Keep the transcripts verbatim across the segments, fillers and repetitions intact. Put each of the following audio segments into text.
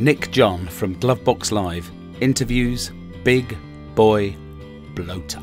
Nick John from Glovebox Live interviews Big Boy Bloater.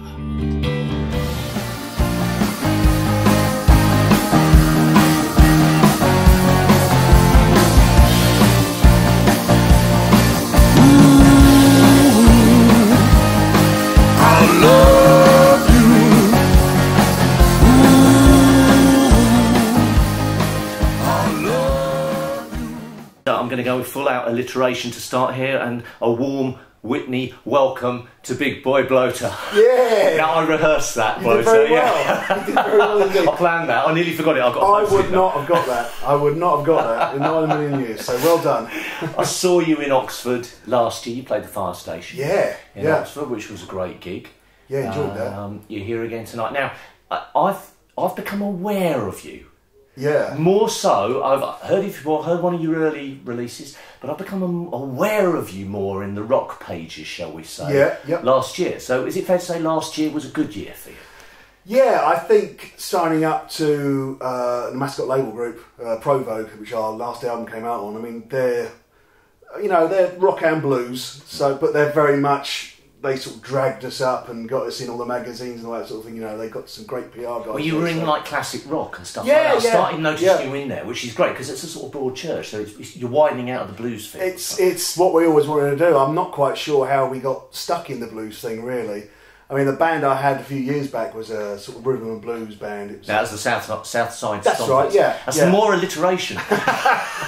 Go full out alliteration to start here, and a warm Whitney welcome to Big Boy Bloater. Yeah! Now I rehearsed that, you Bloater. Did very well. Yeah. You did very well indeed. I planned that, I nearly forgot it. I, got I would not have got that. I would not have got that in not a million years, so well done. I saw you in Oxford last year, you played the Fire Station. Yeah, in yeah. Oxford, which was a great gig. Yeah, enjoyed um, that. You're here again tonight. Now, I've, I've become aware of you. Yeah. More so, I've heard it before, heard one of your early releases, but I've become aware of you more in the rock pages, shall we say, yeah, yep. last year. So is it fair to say last year was a good year for you? Yeah, I think signing up to uh, the Mascot Label Group, uh, Provo, which our last album came out on, I mean, they're, you know, they're rock and blues, so but they're very much... They sort of dragged us up and got us in all the magazines and all that sort of thing. You know, they got some great P R guys. Well, you were in so. like classic rock and stuff. Yeah, like that. I yeah. started noticing yeah. you in there, which is great because it's a sort of broad church. So it's, it's, you're widening out of the blues thing. It's it's what we always wanted to do. I'm not quite sure how we got stuck in the blues thing, really. I mean, the band I had a few years back was a sort of rhythm and blues band. It was that was the South Southside Stompers. That's right. Yeah, that's yeah. more alliteration.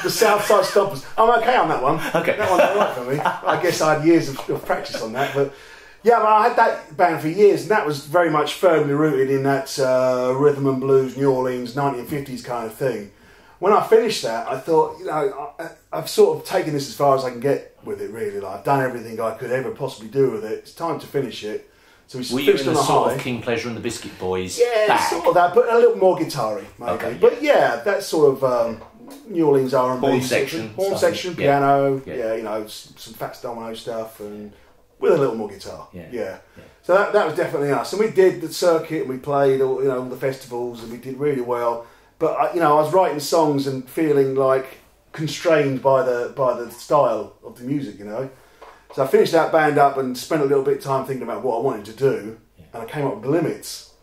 The Southside Stompers. I'm okay on that one. Okay, that one's all right for me. I guess I had years of, of practice on that, but. Yeah, I, mean, I had that band for years, and that was very much firmly rooted in that uh, rhythm and blues, New Orleans, nineteen fifties kind of thing. When I finished that, I thought, you know, I, I've sort of taken this as far as I can get with it, really. Like, I've done everything I could ever possibly do with it. It's time to finish it. So we Were you in the sort high. of King Pleasure and the Biscuit Boys? Yeah, back. sort of that, but a little more guitar-y, maybe. Okay, yeah. But yeah, that sort of um, New Orleans R and B. Horn section. Horn section, piano, yeah. yeah, you know, some Fats Domino stuff, and... With a little more guitar, yeah. yeah. yeah. So that, that was definitely us. And we did the circuit, and we played all, you know, all the festivals, and we did really well. But I, you know, I was writing songs and feeling like constrained by the by the style of the music, you know. So I finished that band up and spent a little bit of time thinking about what I wanted to do, yeah. and I came up with the limits.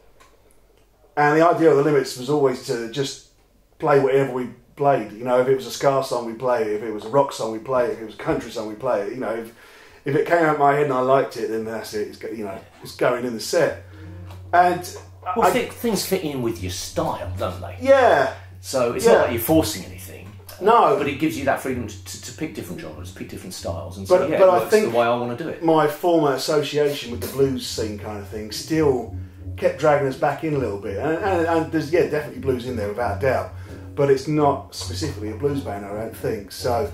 And the idea of the limits was always to just play whatever we played. You know, if it was a ska song, we played. If it was a rock song, we played. If it was a country song, we played. You know. If, If it came out of my head and I liked it, then that's it. It's, you know, it's going in the set. And well, I, th things fit in with your style, don't they? Yeah. So it's yeah. not like you're forcing anything. No. But it gives you that freedom to, to, to pick different genres, pick different styles, and so but, yeah, but it works I think the way I want to do it. My former association with the blues scene kind of thing still kept dragging us back in a little bit. And, and, and there's yeah, definitely blues in there, without a doubt. But it's not specifically a blues band, I don't think. So.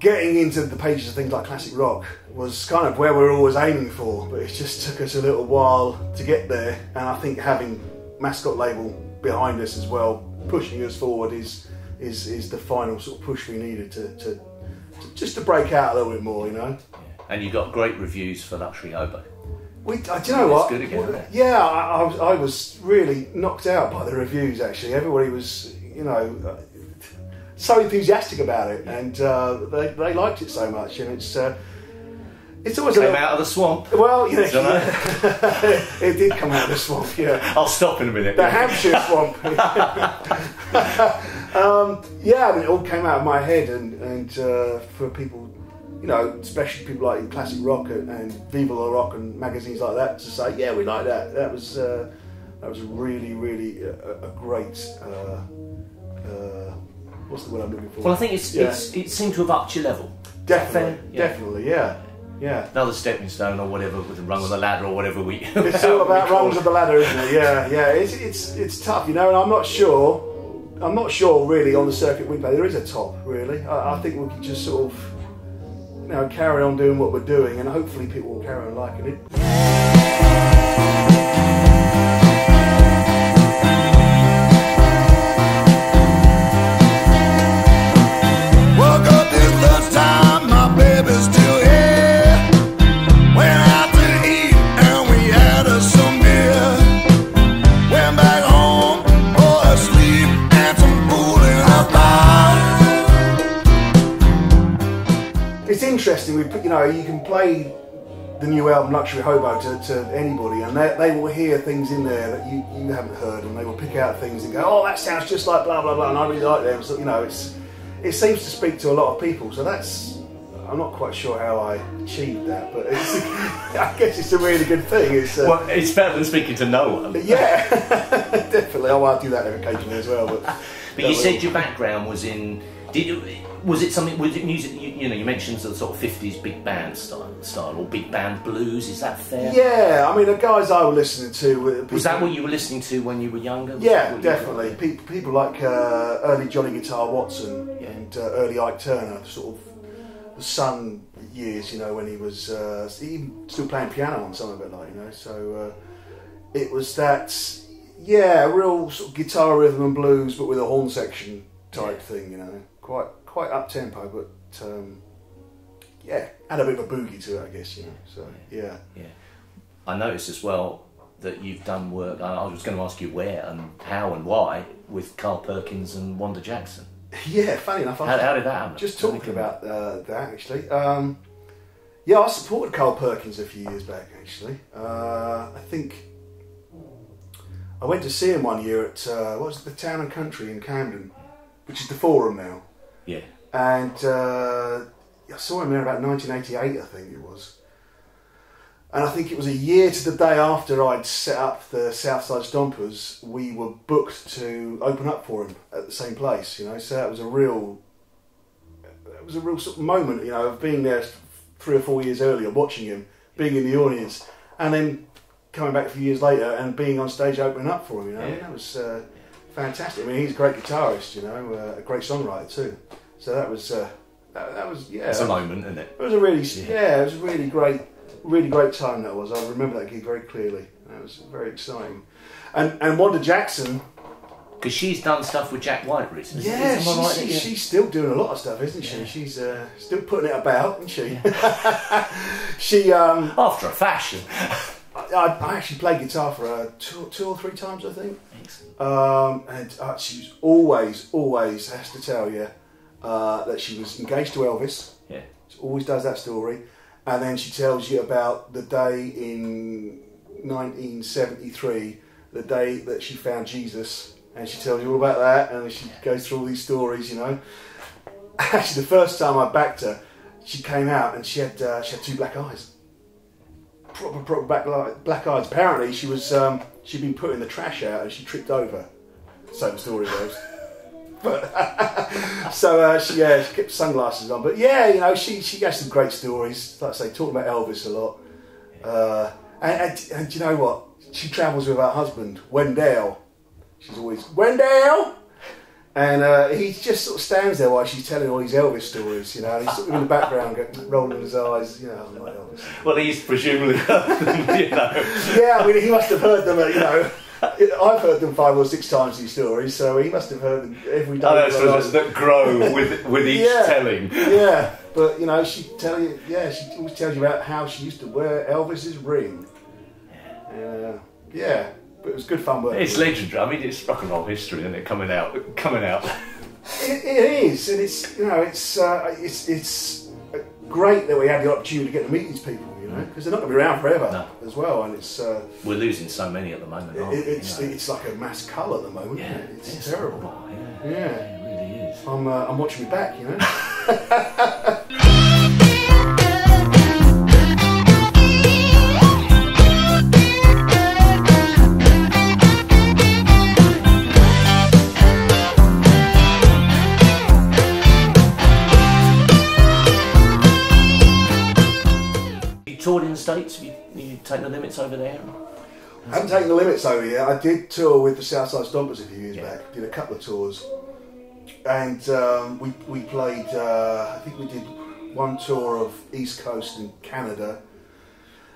Getting into the pages of things like classic rock was kind of where we were always aiming for, but it just took us a little while to get there, and I think having Mascot Label behind us as well, pushing us forward, is is, is the final sort of push we needed to, to, to just to break out a little bit more, you know. Yeah. And you got great reviews for Luxury Hobo. We, uh, do you know what? It's good again, well, isn't it? Yeah, I, I, was, I was really knocked out by the reviews, actually. Everybody was, you know, uh, so enthusiastic about it, and uh, they, they liked it so much, and it's uh, it's always came a little... out of the swamp. Well, you know, yeah. It did come out of the swamp. Yeah, I'll stop in a minute. The yeah. Hampshire swamp. um, yeah, I mean, it all came out of my head, and and uh, for people, you know, especially people like classic rock and, and Viva la Rock and magazines like that to say, yeah, we like that. That was uh, that was really, really a, a great. Uh, uh, What's the word I'm looking for? Well, I think it's, yeah. it's it seemed to have upped your level. Definitely, yeah. definitely, yeah, yeah. Another stepping stone or whatever, with the rung of the ladder or whatever we. It's all about rungs of the ladder, isn't it? Yeah, yeah. It's it's it's tough, you know. And I'm not sure, I'm not sure really on the circuit we play there is a top really. I, I think we can just sort of, you know, carry on doing what we're doing, and hopefully people will carry on liking it. interesting. We, you know, you can play the new album Luxury Hobo to, to anybody, and they, they will hear things in there that you, you haven't heard, and they will pick out things and go, oh, that sounds just like blah blah blah, and I really like them. So, you know, it's it seems to speak to a lot of people. So that's, I'm not quite sure how I achieved that, but it's, I guess it's a really good thing. It's uh, well, it's better than speaking to no one. Yeah, definitely. I want to do that occasionally as well. But, but you said your background was in. Did you, was it something? Was it music? You, you know, you mentioned the sort of fifties big band style, style or big band blues. Is that fair? Yeah, I mean, the guys I was listening to were people, was that what you were listening to when you were younger? Was yeah, definitely. You people, people like uh, early Johnny Guitar Watson, yeah, and uh, early Ike Turner, sort of. The Sun years, you know, when he was uh, he still playing piano on some of it, like, you know, so uh, it was that, yeah, real sort of guitar rhythm and blues, but with a horn section type, yeah, thing, you know, quite quite up tempo, but um, yeah, had a bit of a boogie to it, I guess, you know. So yeah, yeah. I noticed as well that you've done work. I was going to ask you where and how and why with Carl Perkins and Wanda Jackson. Yeah, funny enough. How, how did that happen? Just talking about uh, that, actually. Um, yeah, I supported Carl Perkins a few years back, actually. Uh, I think I went to see him one year at, uh, what was it, the Town and Country in Camden, which is the Forum now. Yeah. And uh, I saw him there about nineteen eighty-eight, I think it was. And I think it was a year to the day after I'd set up the Southside Stompers, we were booked to open up for him at the same place, you know. So that was a real, it was a real sort of moment, you know, of being there three or four years earlier, watching him, being in the audience, and then coming back a few years later and being on stage opening up for him, you know. Yeah. I mean, that was uh, fantastic. I mean, he's a great guitarist, you know, uh, a great songwriter too. So that was, uh, that, that was, yeah. It's a moment, isn't it? It was a really, yeah, yeah, it was a really great. Really great time that was. I remember that gig very clearly. That was very exciting. And and Wanda Jackson, because she's done stuff with Jack White recently. Yeah, she's, right she, she's still doing a lot of stuff, isn't she? Yeah. She's uh, still putting it about, isn't she? Yeah. she um, after a fashion. I, I actually played guitar for her two, two or three times, I think. Excellent. Um, and uh, she's always, always has to tell you uh, that she was engaged to Elvis. Yeah, she always does that story. And then she tells you about the day in nineteen seventy-three, the day that she found Jesus, and she tells you all about that, and she goes through all these stories, you know. Actually, the first time I backed her, she came out and she had uh, she had two black eyes, proper proper black black eyes. Apparently, she was um, she'd been putting the trash out and she tripped over. Same story goes. But so uh, she, yeah, she kept sunglasses on. But yeah, you know, she she has some great stories. Like I say, talking about Elvis a lot. Uh, and, and and you know what? She travels with her husband, Wendell. She's always Wendell, and uh, he just sort of stands there while she's telling all these Elvis stories. You know, and he's sort of in the background, getting, rolling his eyes. You know, like Elvis. Well, he's presumably heard them, you know. Yeah, I mean, he must have heard them. You know. I've heard them five or six times, these stories, so he must have heard them every day. Oh, so those that grow with with each yeah, telling. Yeah, but you know, she tell you, yeah, she always tells you about how she used to wear Elvis's ring. Uh, yeah, but it was good fun work. It's legendary. I mean, it's rock and roll history, isn't it? Coming out, coming out. It, it is, and it's, you know, it's uh, it's it's great that we had the opportunity to get to meet these people. Because they're not going to be around forever, no, as well, and it's uh, we're losing so many at the moment. Aren't it, it's we, you know? It's like a mass cull at the moment. Yeah, isn't it? It's, it's terrible. Horrible, yeah. Yeah. Yeah, it really is. I'm uh, I'm watching me back, you know. Toured in the States? Have you, you taken the limits over there? I haven't taken the limits over here. I did tour with the Southside Stompers a few years, yeah, back. Did a couple of tours. And um, we, we played, uh, I think we did one tour of East Coast in Canada.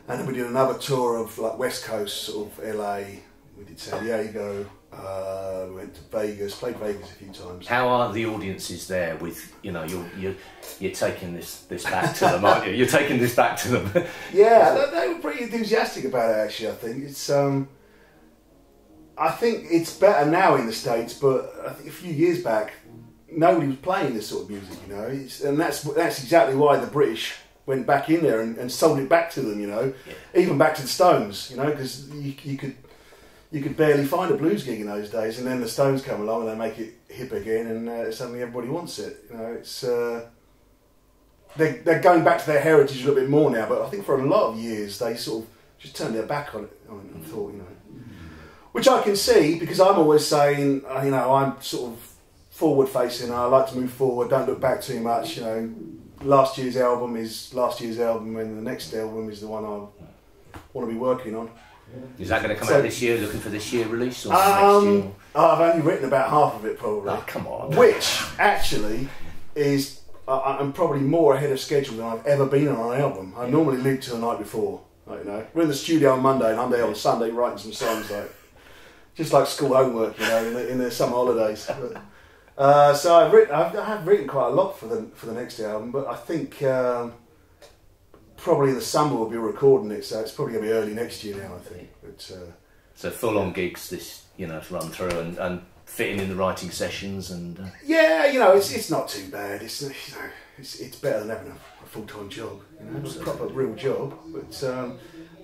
And then we did another tour of like West Coast, sort of L A. We did San Diego. Uh, we went to Vegas, played Vegas a few times. How are the audiences there with, you know, you're, you're, you're taking this, this back to them, aren't you? You're taking this back to them. Yeah, they, they were pretty enthusiastic about it, actually, I think. It's, um, I think it's better now in the States, but I think a few years back, nobody was playing this sort of music, you know. It's, and that's that's exactly why the British went back in there and, and sold it back to them, you know, yeah. Even back to the Stones, you know, because you, you could you could barely find a blues gig in those days, and then the Stones come along and they make it hip again, and uh, suddenly everybody wants it, you know. It's uh, they they're going back to their heritage a little bit more now, but I think for a lot of years they sort of just turned their back on it. I mean, I thought, you know. Which I can see, because I'm always saying, you know, I'm sort of forward facing, I like to move forward, don't look back too much, you know. Last year's album is last year's album, and the next album is the one I want to be working on. Is that going to come so, out this year, looking for this year release, or um, next year? I've only written about half of it, probably. Oh, come on. Which, actually, is, I'm probably more ahead of schedule than I've ever been on an album. I normally lead to the night before, like, you know. We're in the studio on Monday, and I'm there on Sunday writing some songs, like, just like school homework, you know, in the, in the summer holidays. But, uh, so I've written, I've, I have written quite a lot for the for the next album, but I think um, probably in the summer we'll be recording it, so it's probably gonna be early next year now, I think. But, uh, so full on gigs this, you know, to run through and, and fitting in the writing sessions and. Uh... Yeah, you know, it's it's not too bad. It's you know, it's it's better than having a, a full time job, you know, it's a proper real job, but. Um,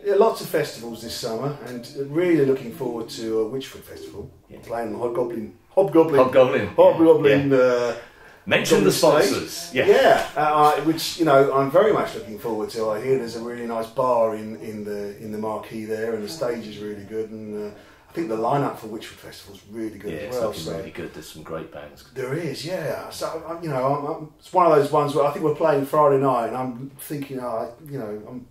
Yeah, lots of festivals this summer, and really looking forward to a Witchford Festival. Yeah. Playing the Hobgoblin, Hobgoblin, Hobgoblin, Hobgoblin. Yeah. Uh, Mention the sponsors. Yeah, yeah, uh, which you know I'm very much looking forward to. I hear there's a really nice bar in in the in the marquee there, and the stage is really good. And uh, I think the lineup for Witchford Festival is really good yeah, as well. It's so really good. There's some great bands. There is, yeah. So you know, I'm, I'm, it's one of those ones where I think we're playing Friday night, and I'm thinking, oh, you know, I'm.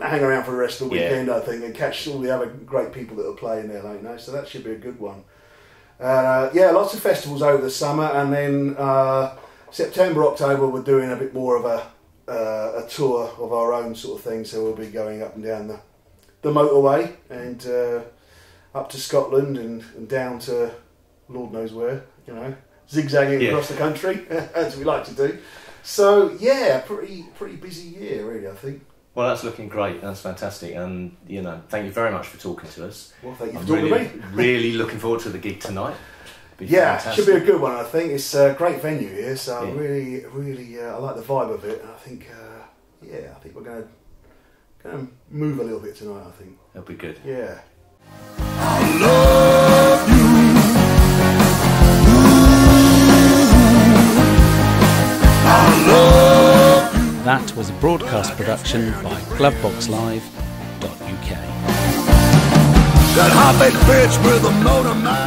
hang around for the rest of the weekend, yeah. I think, and catch all the other great people that are playing there, like, you know, so that should be a good one. Uh, yeah, lots of festivals over the summer, and then uh, September, October, we're doing a bit more of a uh, a tour of our own sort of thing, so we'll be going up and down the, the motorway, and uh, up to Scotland, and, and down to Lord knows where, you know, zigzagging yeah. across the country, as we like to do. So, yeah, pretty pretty busy year, really, I think. Well, that's looking great. That's fantastic, and you know, thank you very much for talking to us. Well, thank you I'm for talking really, to me. Really looking forward to the gig tonight. Be yeah, fantastic. Should be a good one. I think it's a great venue here, so yeah. I really, really, uh, I like the vibe of it. And I think, uh, yeah, I think we're going to going to move a little bit tonight. I think that'll be good. Yeah. I love you. I love. That was a broadcast production by Glovebox Live dot U K.